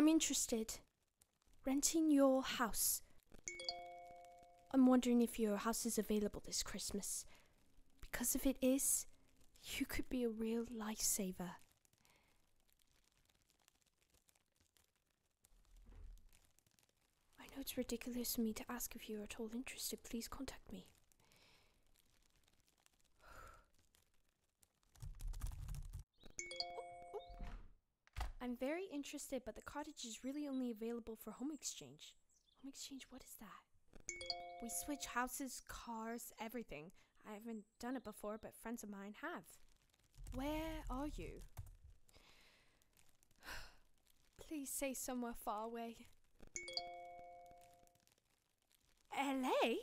I'm interested. Renting your house. I'm wondering if your house is available this Christmas. Because if it is, you could be a real lifesaver. I know it's ridiculous for me to ask if you're at all interested. Please contact me. I'm very interested, but the cottage is really only available for home exchange. Home exchange, what is that? We switch houses, cars, everything. I haven't done it before, but friends of mine have. Where are you? Please say somewhere far away. LA?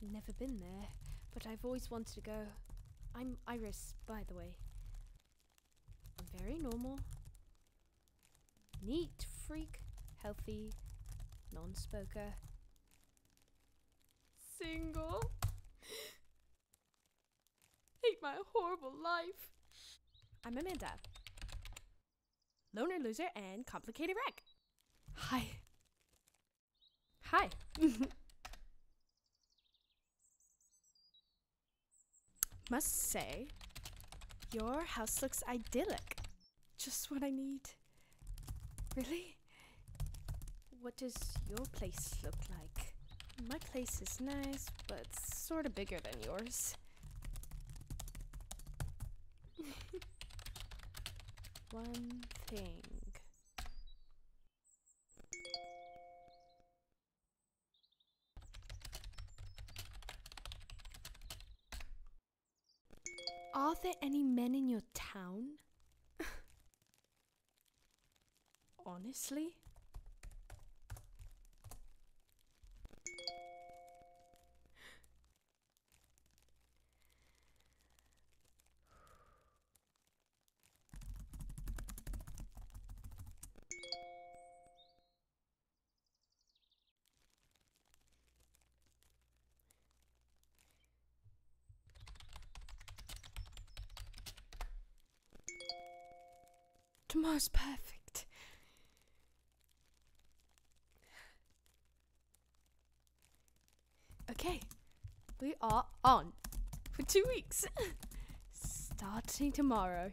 Never been there, but I've always wanted to go. I'm Iris, by the way. I'm very normal. Neat freak. Healthy. Non-smoker. Single. Hate my horrible life. I'm Amanda. Loner, loser, and complicated wreck. Hi. Hi. Must say, your house looks idyllic. Just what I need. Really? What does your place look like? My place is nice, but it's sort of bigger than yours. One thing. Are there any men in your town? Honestly? Tomorrow's perfect. Okay, we are on for 2 weeks. Starting tomorrow.